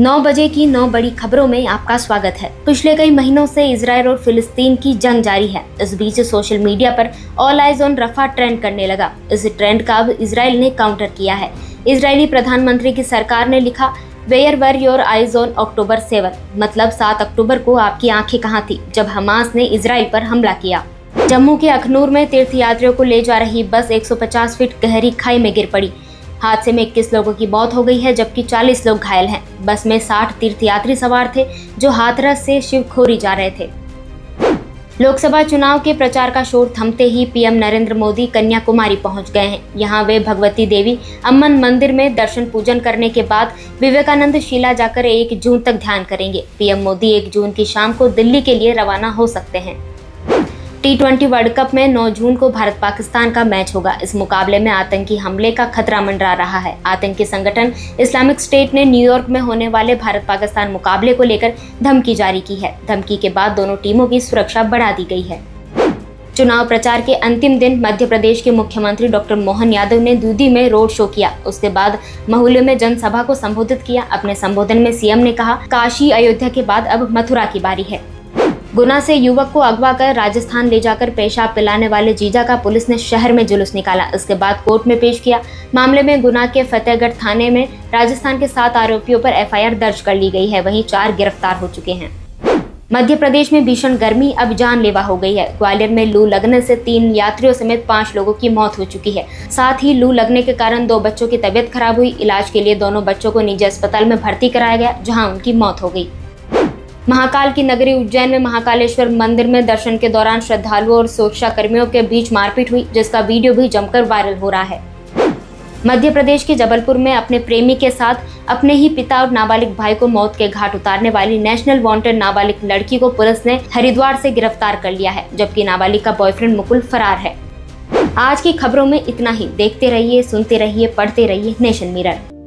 9 बजे की 9 बड़ी खबरों में आपका स्वागत है। पिछले कई महीनों से इजराइल और फिलिस्तीन की जंग जारी है। इस बीच सोशल मीडिया पर all eyes on Rafah trend करने लगा। इस ट्रेंड का अब इजराइल ने काउंटर किया है। इजरायली प्रधानमंत्री की सरकार ने लिखा, where were your eyes on October 7, मतलब 7 अक्टूबर को आपकी आंखें कहाँ थी जब हमास ने इजराइल पर हमला किया। जम्मू के अखनूर में तीर्थ यात्रियों को ले जा रही बस 150 फीट गहरी खाई में गिर पड़ी। हादसे में 21 लोगों की मौत हो गई है जबकि 40 लोग घायल हैं। बस में 60 तीर्थयात्री सवार थे जो हाथरस से शिवखोरी जा रहे थे। लोकसभा चुनाव के प्रचार का शोर थमते ही पीएम नरेंद्र मोदी कन्याकुमारी पहुंच गए हैं। यहां वे भगवती देवी अम्मन मंदिर में दर्शन पूजन करने के बाद विवेकानंद शिला जाकर 1 जून तक ध्यान करेंगे। पीएम मोदी 1 जून की शाम को दिल्ली के लिए रवाना हो सकते हैं। T20 वर्ल्ड कप में 9 जून को भारत पाकिस्तान का मैच होगा। इस मुकाबले में आतंकी हमले का खतरा मंडरा रहा है। आतंकी संगठन इस्लामिक स्टेट ने न्यूयॉर्क में होने वाले भारत पाकिस्तान मुकाबले को लेकर धमकी जारी की है। धमकी के बाद दोनों टीमों की सुरक्षा बढ़ा दी गई है। चुनाव प्रचार के अंतिम दिन मध्य प्रदेश के मुख्यमंत्री डॉक्टर मोहन यादव ने दूधी में रोड शो किया। उसके बाद महुले में जनसभा को संबोधित किया। अपने संबोधन में सीएम ने कहा, काशी अयोध्या के बाद अब मथुरा की बारी है। गुना से युवक को अगवा कर राजस्थान ले जाकर पेशाब पिलाने वाले जीजा का पुलिस ने शहर में जुलूस निकाला। इसके बाद कोर्ट में पेश किया। मामले में गुना के फतेहगढ़ थाने में राजस्थान के 7 आरोपियों पर एफआईआर दर्ज कर ली गई है। वहीं 4 गिरफ्तार हो चुके हैं। मध्य प्रदेश में भीषण गर्मी अब जानलेवा हो गई है। ग्वालियर में लू लगने से 3 यात्रियों समेत 5 लोगों की मौत हो चुकी है। साथ ही लू लगने के कारण 2 बच्चों की तबीयत खराब हुई। इलाज के लिए दोनों बच्चों को निजी अस्पताल में भर्ती कराया गया जहाँ उनकी मौत हो गई। महाकाल की नगरी उज्जैन में महाकालेश्वर मंदिर में दर्शन के दौरान श्रद्धालुओं और सुरक्षा कर्मियों के बीच मारपीट हुई, जिसका वीडियो भी जमकर वायरल हो रहा है। मध्य प्रदेश के जबलपुर में अपने प्रेमी के साथ अपने ही पिता और नाबालिग भाई को मौत के घाट उतारने वाली नेशनल वांटेड नाबालिग लड़की को पुलिस ने हरिद्वार से गिरफ्तार कर लिया है, जबकि नाबालिग का बॉयफ्रेंड मुकुल फरार है। आज की खबरों में इतना ही। देखते रहिए, सुनते रहिए, पढ़ते रहिए नेशन मिरर।